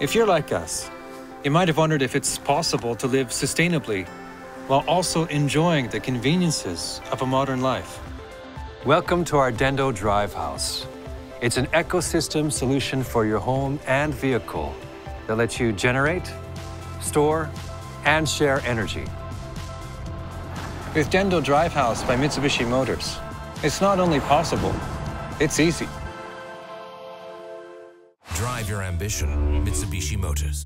If you're like us, you might have wondered if it's possible to live sustainably while also enjoying the conveniences of a modern life. Welcome to our Dendo Drive House. It's an ecosystem solution for your home and vehicle that lets you generate, store, and share energy. With Dendo Drive House by Mitsubishi Motors, it's not only possible, it's easy. Drive your ambition, Mitsubishi Motors.